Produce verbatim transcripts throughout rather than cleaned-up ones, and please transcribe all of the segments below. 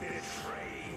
betray you.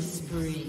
Spree.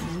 Blue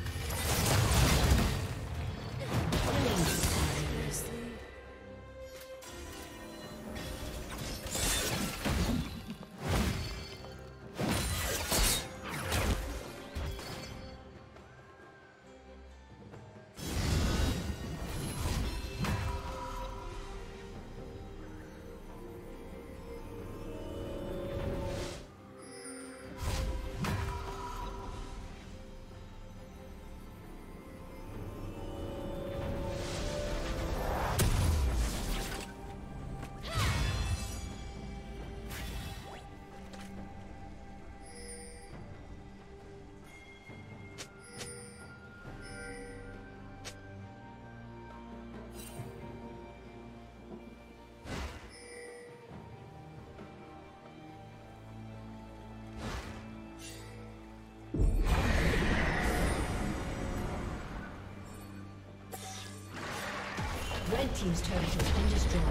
team's turret has been destroyed.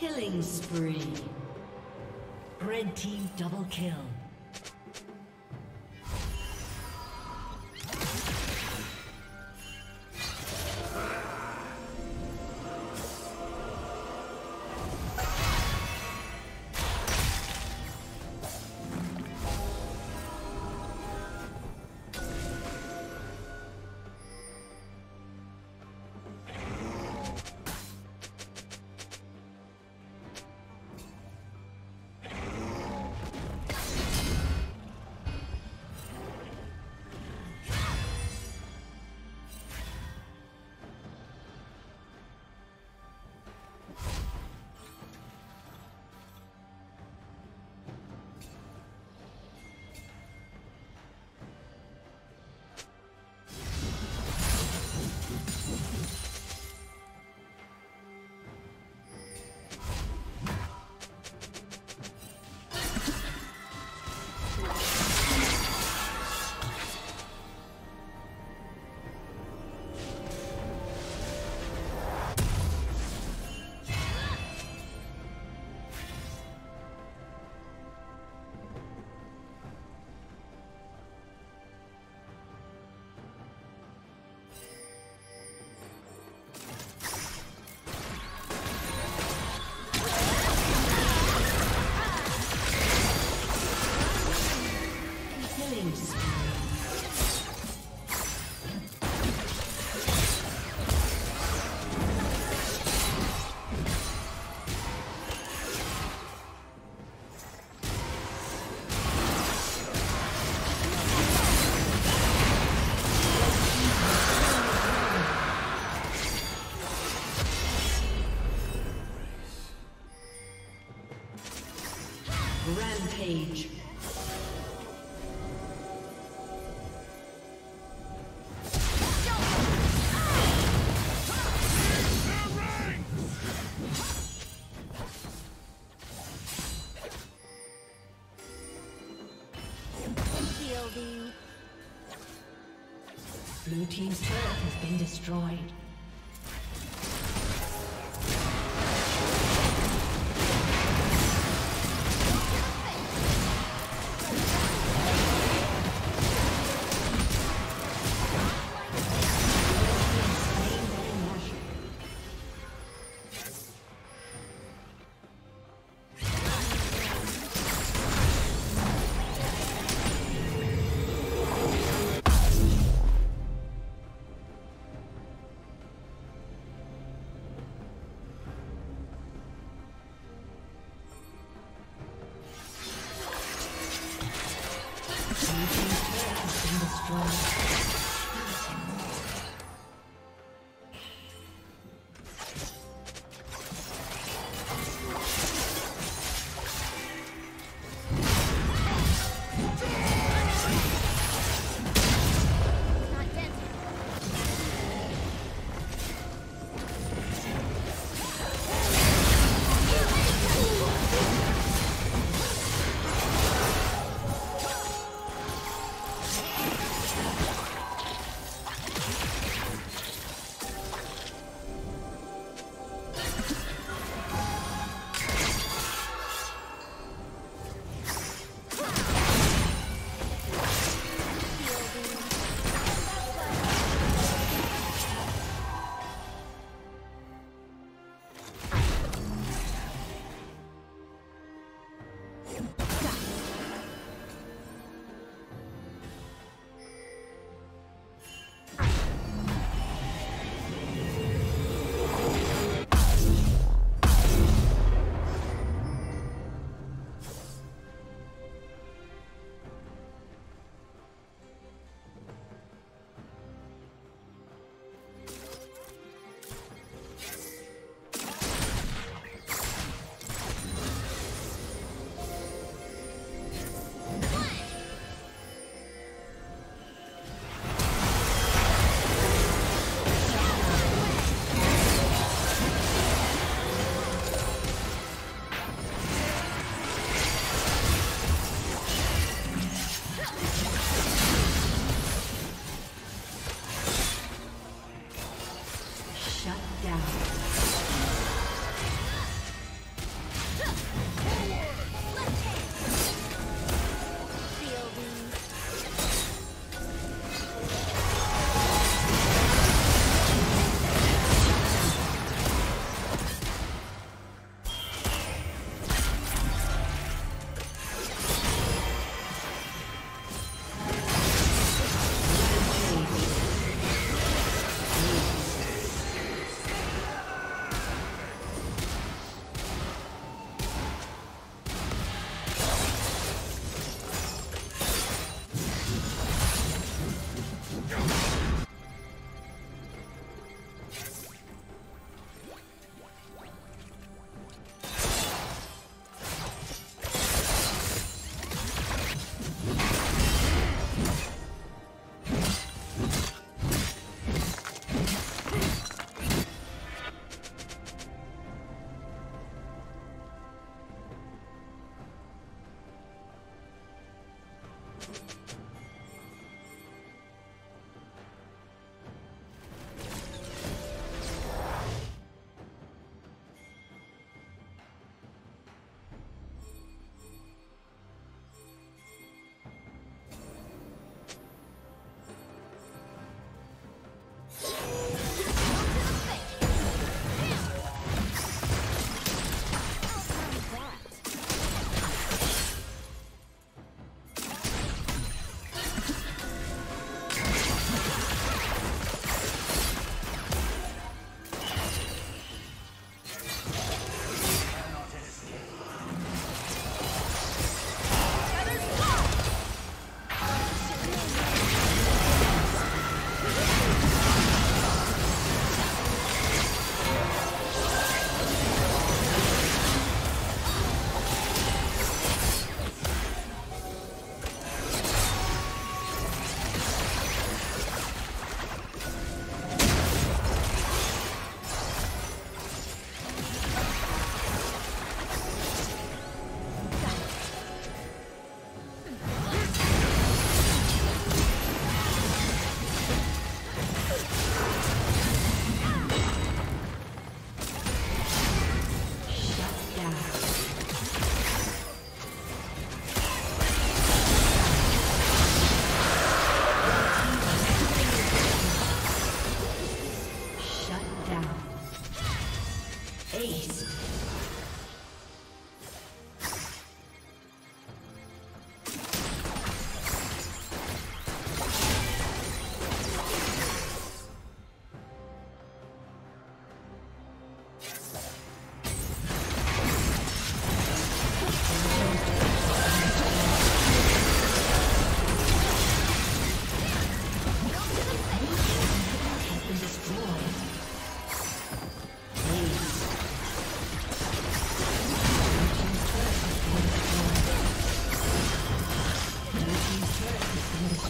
Killing spree. Red team double kill. Killing spree. Rampage. Blue team's turret has been destroyed.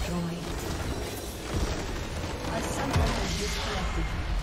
destroyed. A summoner has disconnected.